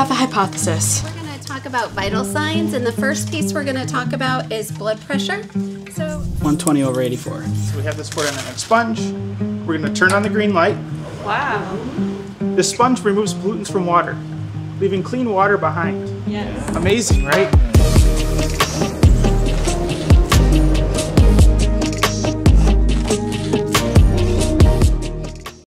have a hypothesis. We're going to talk about vital signs, and the first piece we're going to talk about is blood pressure. So 120 over 84. So we have this photodynamic sponge. We're going to turn on the green light. Wow. This sponge removes pollutants from water, leaving clean water behind. Yes. Amazing, right?